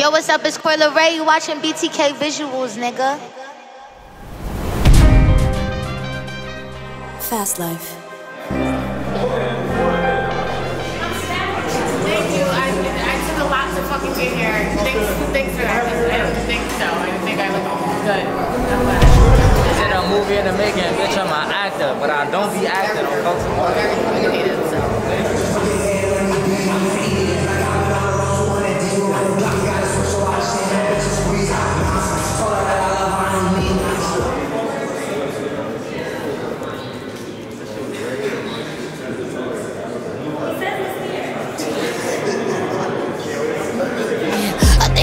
Yo, what's up? It's Coi Leray. You watching BTK Visuals, nigga. Fast life. Thank you. I took a lot to fucking get here. Thanks for that. I don't think so. I think I look good. Is it a movie in the making? Bitch, I'm an actor, but I don't be acting. I'm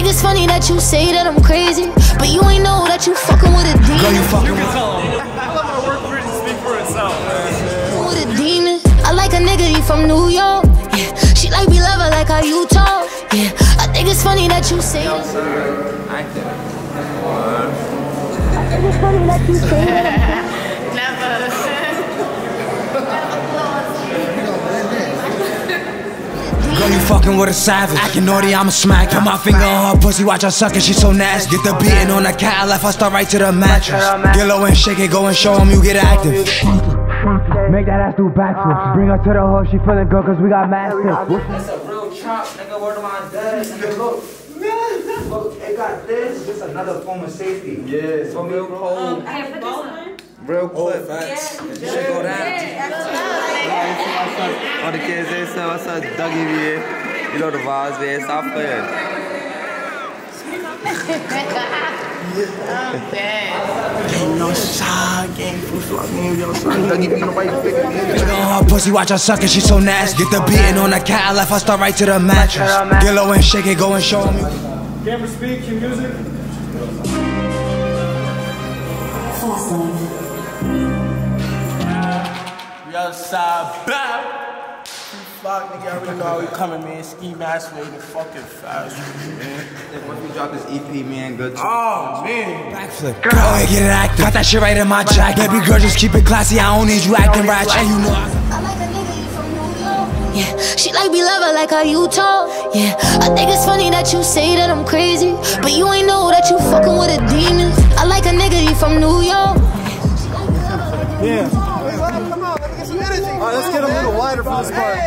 it's funny that you say that I'm crazy, but you ain't know that you fucking with a demon. Girl, you can tell him. I let my work for it to speak for itself. With a demon. I like a nigga, he from New York. Yeah, she like me love her like how you talk. Yeah, I think it's funny that you say that. I think it's funny that you say that. Girl, you fucking with a savage. Acting naughty, I'ma smack her. Put my finger on her pussy, watch her suck it, she so nasty. Get the beating on the cat, I left her start right to the mattress. Get low and shake it, go and show him you get active. Make that ass do backflips. Bring her to the hood, she feeling good cause we got massive. That's a real trap, nigga, word of my dad. Nigga, look, it got this. Just another form of safety. Yeah, so real cold. I have this one. Real quick, facts. Shit go down. All the kids there, so what's up, Dougie B? You know the vibes, man. Stop playing. I'm dead. Ain't no shot, gang. Dougie B, nobody pick a nigga. Look on her pussy, watch her suck it, she so nasty. Get the beating on the cat, I left her start right to the mattress. Get low and shake it, go and show me. Camera speed, cue music. We outside, bam! Fuck, nigga, I already know we coming, man. Ski mask waving fucking fast, man. Once we drop this EP, man, good. Oh, man. Backflip. Girl, I get it active. Got that shit right in my jacket. Baby girl, just keep it classy. I don't need you acting ratchet. You know I like a nigga, you from New York. Yeah, she like me love her like how you talk. Yeah, I think it's funny that you say that I'm crazy, but you ain't know that you fucking with a demon. I like a nigga, you from New York. Yeah. Come on, let me get some energy. All right, let's get a little wider for this part.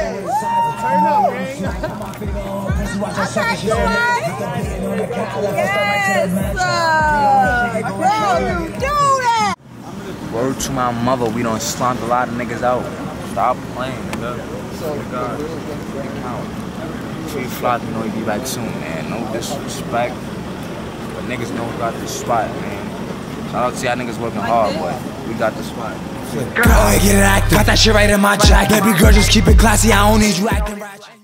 Word to my mother, we done slumped a lot of niggas out. Stop playing, nigga. Oh God, it count. Tree fly, you know you be back soon, man. No disrespect, but niggas know we got this spot, man. Shout out to y'all niggas working hard, boy. We got the spot. Girl, I get it active. Got that shit right in my jacket. Baby girl, just keep it classy. I don't need you acting ratchet.